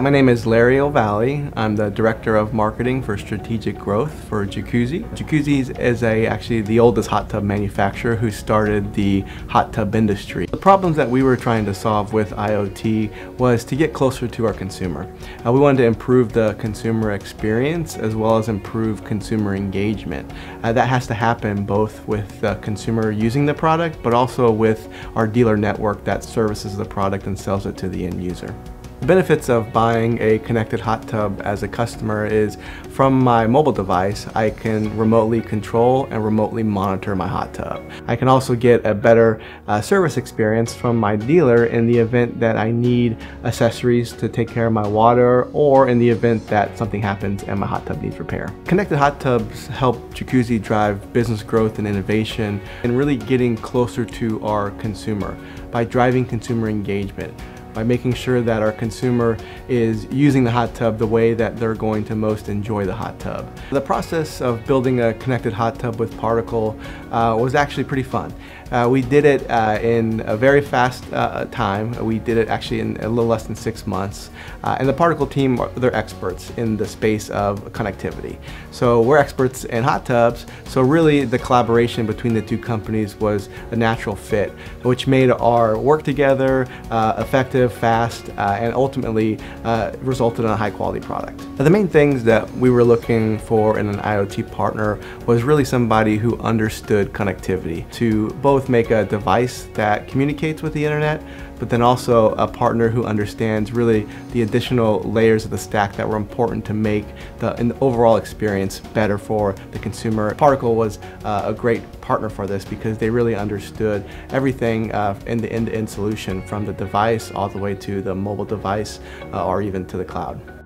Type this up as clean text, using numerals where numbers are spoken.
My name is Larry Ovalle. I'm the Director of Marketing for Strategic Growth for Jacuzzi. Jacuzzi is actually the oldest hot tub manufacturer who started the hot tub industry. The problems that we were trying to solve with IoT was to get closer to our consumer. We wanted to improve the consumer experience as well as improve consumer engagement. That has to happen both with the consumer using the product but also with our dealer network that services the product and sells it to the end user. The benefits of buying a connected hot tub as a customer is from my mobile device, I can remotely control and remotely monitor my hot tub. I can also get a better service experience from my dealer in the event that I need accessories to take care of my water or in the event that something happens and my hot tub needs repair. Connected hot tubs help Jacuzzi drive business growth and innovation and really getting closer to our consumer by driving consumer engagement, by making sure that our consumer is using the hot tub the way that they're going to most enjoy the hot tub. The process of building a connected hot tub with Particle was actually pretty fun. We did it in a very fast time. We did it actually in a little less than 6 months. And the Particle team, they're experts in the space of connectivity. So we're experts in hot tubs, so really the collaboration between the two companies was a natural fit, which made our work together effective, fast, and ultimately resulted in a high quality product. The main things that we were looking for in an IoT partner was really somebody who understood connectivity to both make a device that communicates with the internet, but then also a partner who understands really the additional layers of the stack that were important to make the overall experience better for the consumer. Particle was a great partner for this because they really understood everything in the end-to-end solution from the device all the way to the mobile device or even to the cloud.